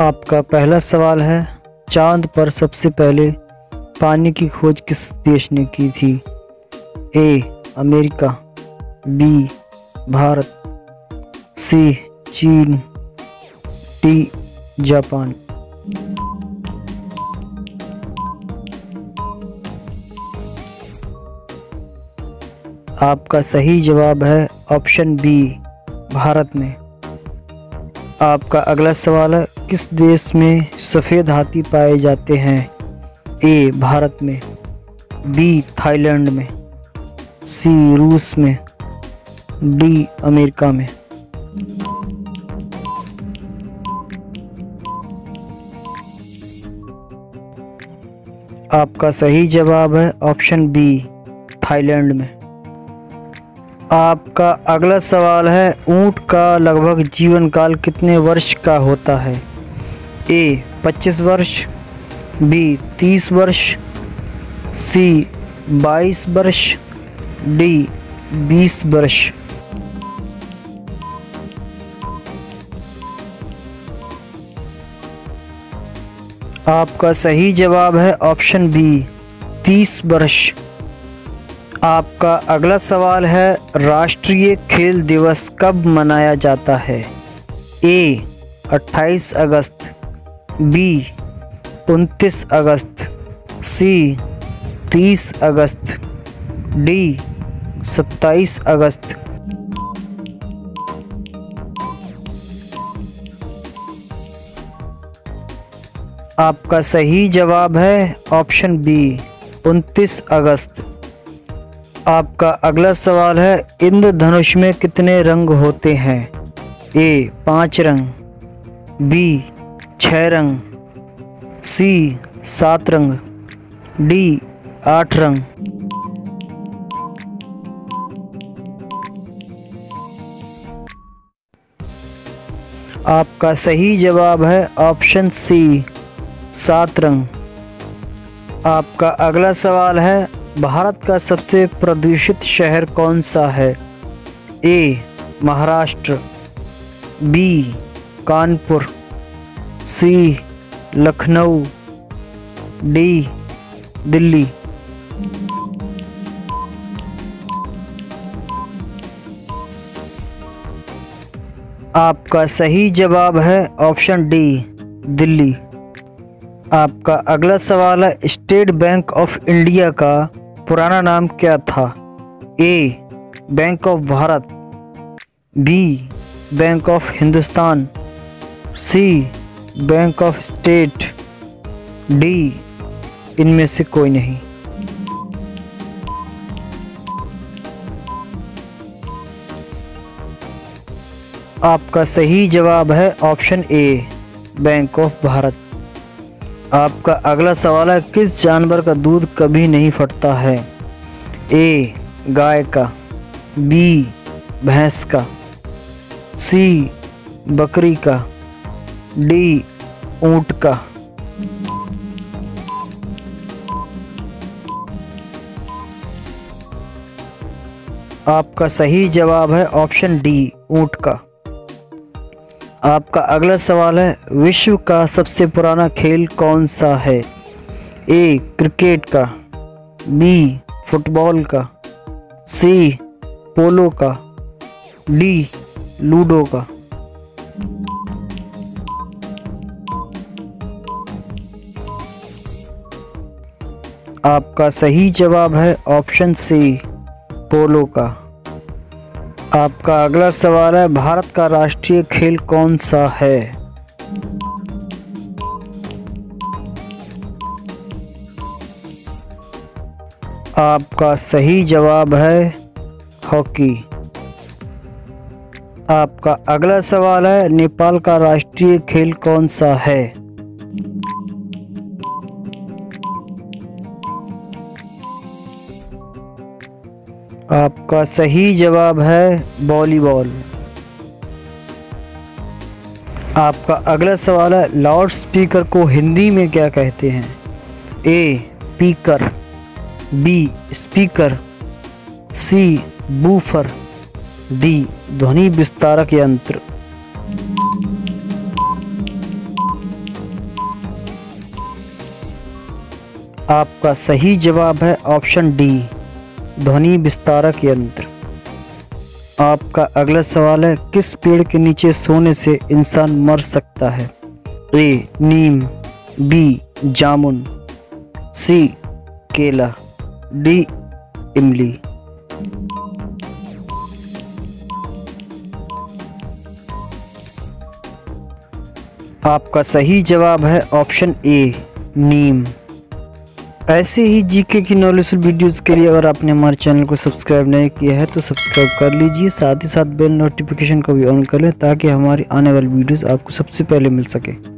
आपका पहला सवाल है, चांद पर सबसे पहले पानी की खोज किस देश ने की थी? A. America, B. Bharat, C. चीन, डी. जापान। आपका सही जवाब है ऑप्शन बी, भारत में। आपका अगला सवाल है, किस देश में सफ़ेद हाथी पाए जाते हैं? ए. भारत में, बी. थाईलैंड में, सी. रूस में, डी. अमेरिका में। आपका सही जवाब है ऑप्शन बी, थाईलैंड में। आपका अगला सवाल है, ऊंट का लगभग जीवन काल कितने वर्ष का होता है? ए. 25 वर्ष, बी. 30 वर्ष, सी. 22 वर्ष, डी. 20 वर्ष। आपका सही जवाब है ऑप्शन बी, 30 वर्ष। आपका अगला सवाल है, राष्ट्रीय खेल दिवस कब मनाया जाता है? ए. 28 अगस्त, बी. 29 अगस्त, सी. 30 अगस्त, डी. 27 अगस्त। आपका सही जवाब है ऑप्शन बी, 29 अगस्त। आपका अगला सवाल है, इंद्रधनुष में कितने रंग होते हैं? ए. 5 रंग, बी. 6 रंग, सी. 7 रंग, डी. 8 रंग। आपका सही जवाब है ऑप्शन सी, 7 रंग। आपका अगला सवाल है, भारत का सबसे प्रदूषित शहर कौन सा है? A. Maharashtra, B. Kanpur, C. Lucknow, D. Delhi. आपका सही जवाब है ऑप्शन डी, दिल्ली। आपका अगला सवाल है, स्टेट बैंक ऑफ इंडिया का पुराना नाम क्या था? A. Bank of Bharat, B. Bank of Hindustan, C. Bank of state, D. इनमें से कोई नहीं। आपका सही जवाब है option A, bank of Bharat. आपका अगला सवाल है, किस जानवर का दूध कभी नहीं फटता है? ए. गाय का, बी. भैंस का, सी. बकरी का, डी. ऊंट का। आपका सही जवाब है ऑप्शन डी, ऊंट का। आपका अगला सवाल है, विश्व का सबसे पुराना खेल कौन सा है? ए. क्रिकेट का, बी. फुटबॉल का, सी. पोलो का, डी. लूडो का। आपका सही जवाब है ऑप्शन सी, पोलो का। आपका अगला सवाल है, भारत का राष्ट्रीय खेल कौन सा है? आपका सही जवाब है हॉकी। आपका अगला सवाल है, नेपाल का राष्ट्रीय खेल कौन सा है? आपका सही जवाब है वॉलीबॉल। आपका अगला सवाल है, लाउड स्पीकर को हिंदी में क्या कहते हैं? ए. पीकर, B. Speaker, C. Woofer, D. ध्वनि विस्तारक यंत्र। आपका सही जवाब है ऑप्शन डी, ध्वनि विस्तारक यंत्र। आपका अगला सवाल है, किस पेड़ के नीचे सोने से इंसान मर सकता है? ए नीम, बी जामुन, सी केला, डी इमली। आपका सही जवाब है ऑप्शन ए नीम। ऐसे ही जीके की नॉलेजफुल वीडियोस के लिए अगर आपने हमारे चैनल को सब्सक्राइब नहीं किया है तो सब्सक्राइब कर लीजिए, साथ ही साथ बेल नोटिफिकेशन को भी ऑन कर लें ताकि हमारी आने वाली वीडियोस आपको सबसे पहले मिल सके।